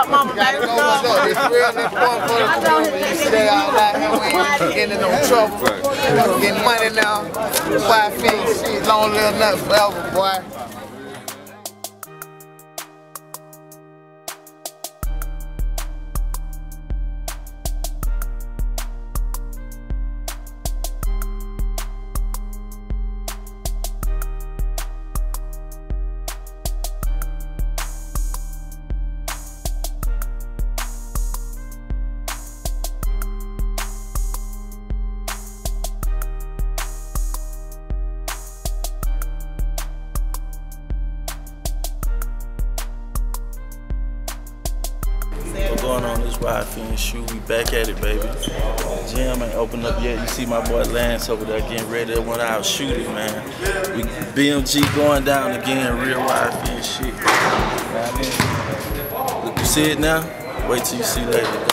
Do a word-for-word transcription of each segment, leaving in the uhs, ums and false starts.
up, mama, baby. Go up. It's real, it's fun for the you stay out like that. We ain't getting no trouble. Right. Getting money now. Five feet, shit, long little nuts forever, boy. Going on this ride fin shoe, we back at it, baby. Gym ain't opened up yet. You see my boy Lance over there getting ready to one out shooting, man. We B M G going down again, real ride fin shit. I mean, look, you see it now? Wait till you see later.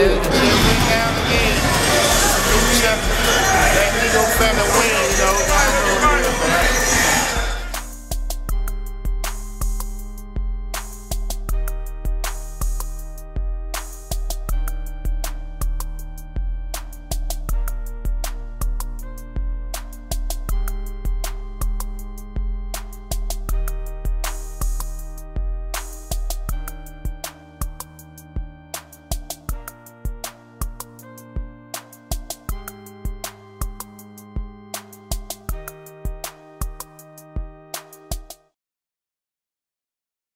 Dude.